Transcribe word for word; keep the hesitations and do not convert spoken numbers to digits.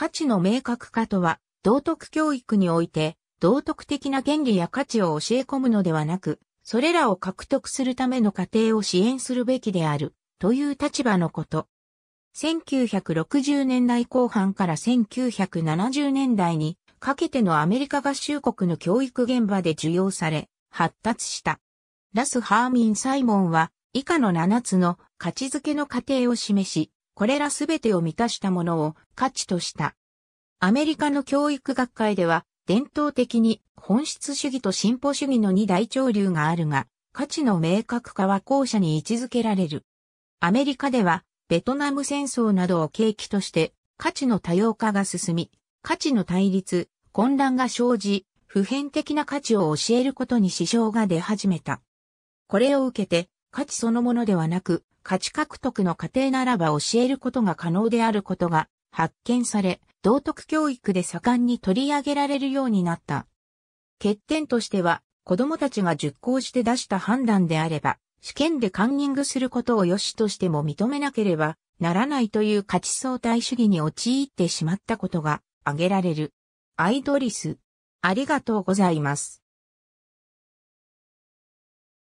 価値の明確化とは、道徳教育において、道徳的な原理や価値を教え込むのではなく、それらを獲得するための過程を支援するべきである、という立場のこと。せんきゅうひゃくろくじゅうねんだいこう半からせんきゅうひゃくななじゅうねんだいにかけてのアメリカ合衆国の教育現場で受用され、発達した。ラス・ハーミン・サイモンは、以下のななつの価値づけの過程を示し、これらすべてを満たしたものを価値とした。アメリカの教育学会では、伝統的に本質主義と進歩主義のに大潮流があるが、価値の明確化は後者に位置づけられる。アメリカでは、ベトナム戦争などを契機として、価値の多様化が進み、価値の対立、混乱が生じ、普遍的な価値を教えることに支障が出始めた。これを受けて、価値そのものではなく、価値獲得の過程ならば教えることが可能であることが発見され、道徳教育で盛んに取り上げられるようになった。欠点としては、子供たちが熟考して出した判断であれば、試験でカンニングすることを良しとしても認めなければならないという価値相対主義に陥ってしまったことが挙げられる。アイドリス、ありがとうございます。